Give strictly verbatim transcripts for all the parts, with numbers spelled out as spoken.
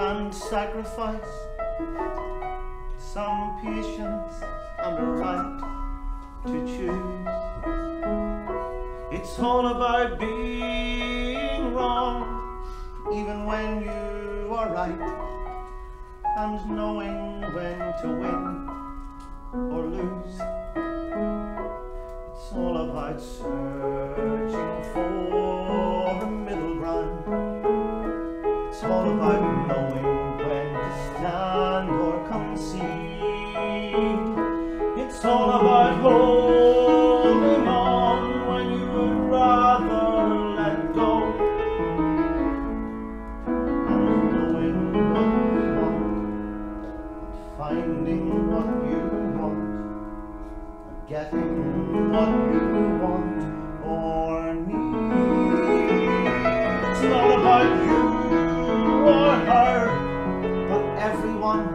and sacrifice, some patience and a right to choose. It's all about being wrong, even when you are right, and knowing when to win or lose. It's all about searching for a middle ground. It's all about knowing when to stand or concede. It's all about holding on when you would rather let go, and knowing what you want, finding what you want, and getting what you want or need. It's not about you or her, but everyone.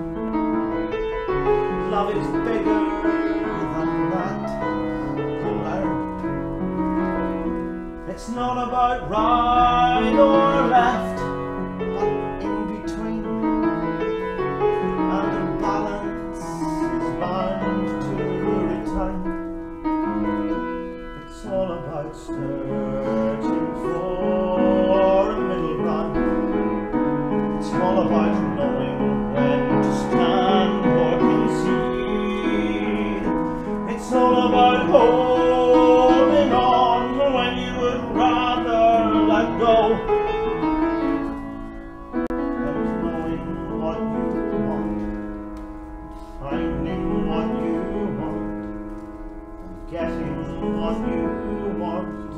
Love is bigger than that color. It's not about right or left, but in between. And the balance is bound to return. It's all about searching for a middle ground. It's all about knowing when to stand or concede. It's all about holding on when you would rather let go, and knowing what you want, finding what you want, getting what you want.